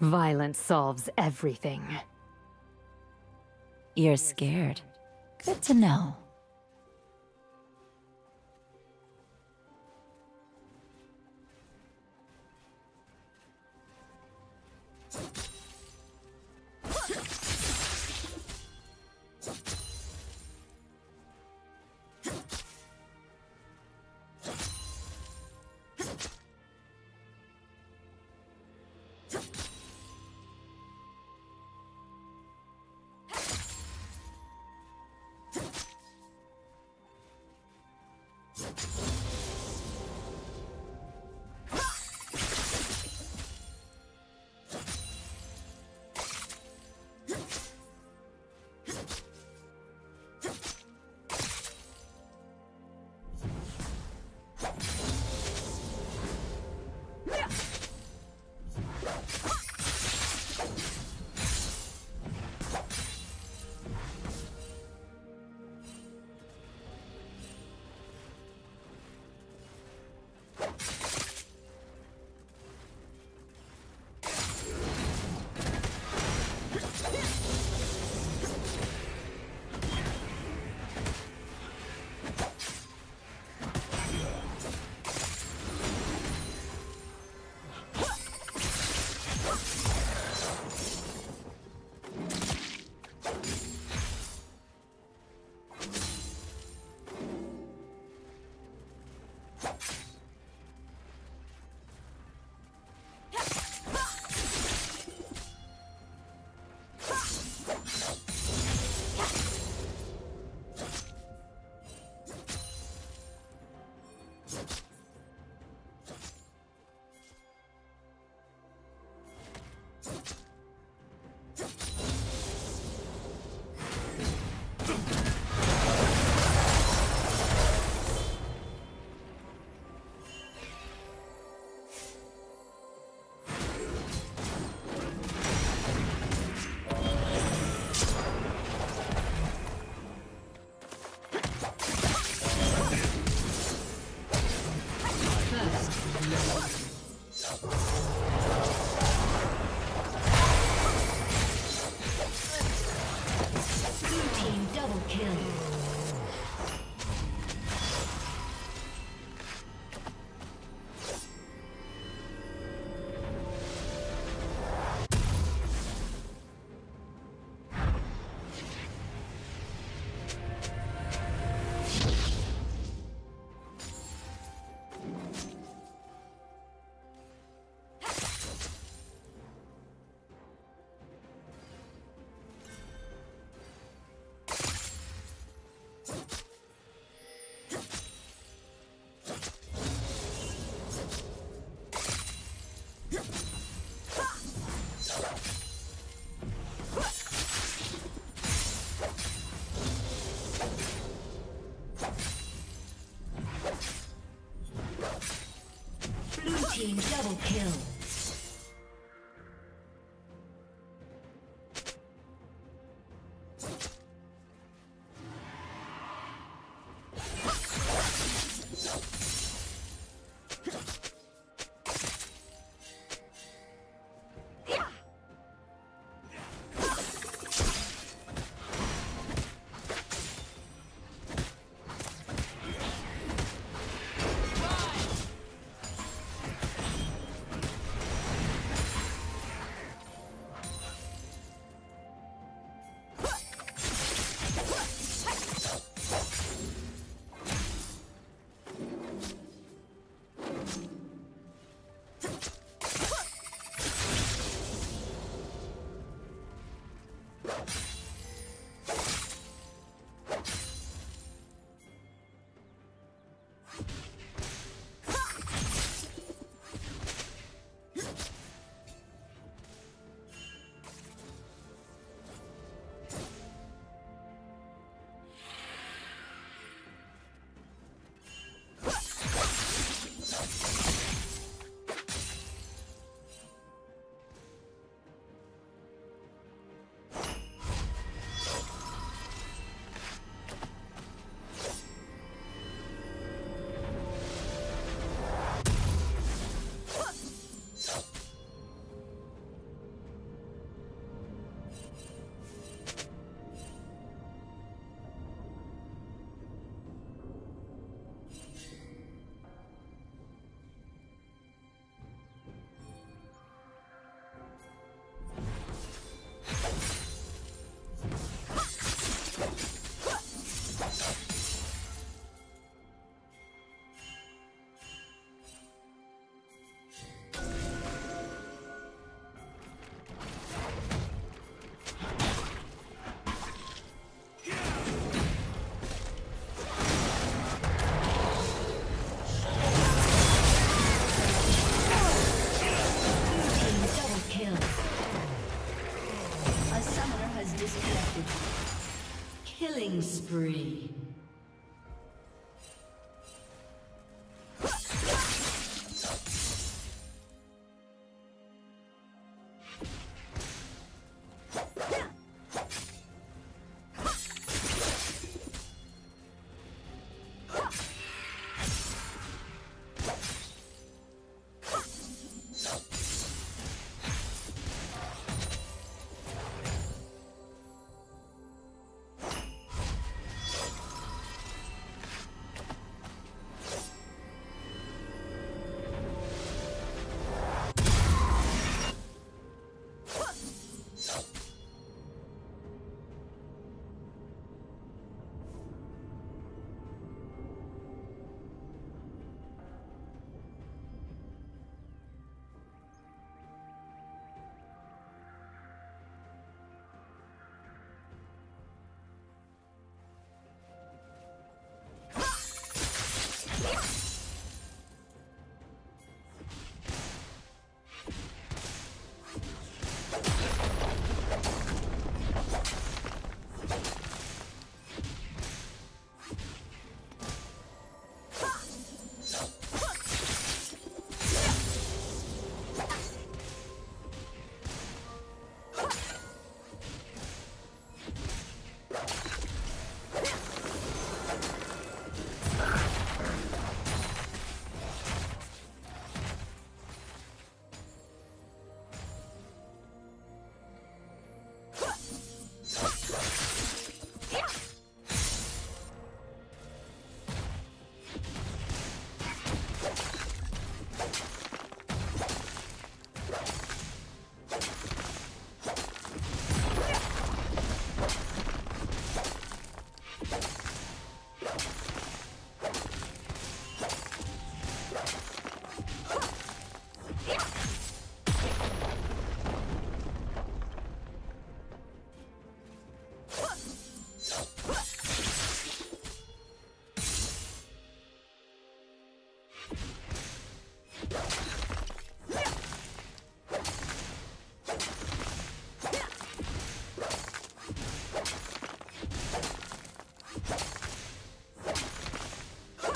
Violence solves everything. You're scared. Good to know. Double kill. Killing spree.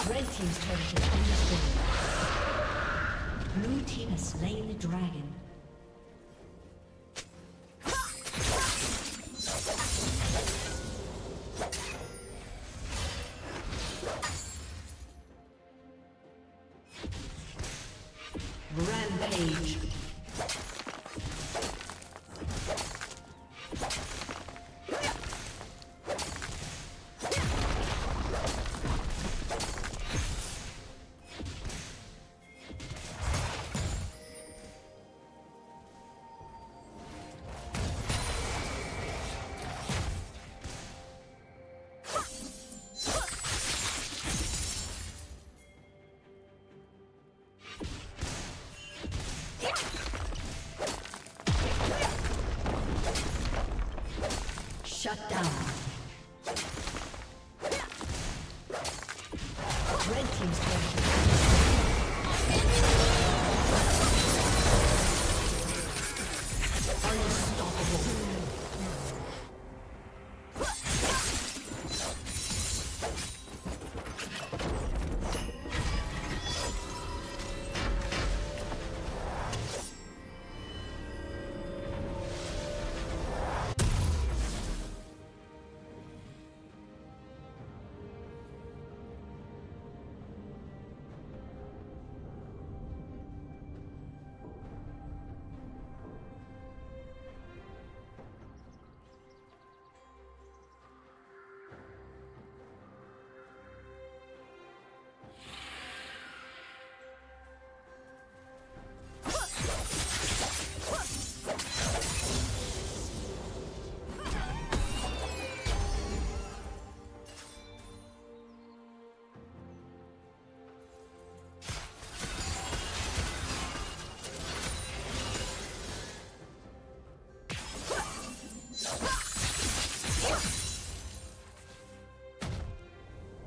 Red team's turret has been destroyed. Blue team has slain the dragon. Shut down. Red team's pressure. Unstoppable.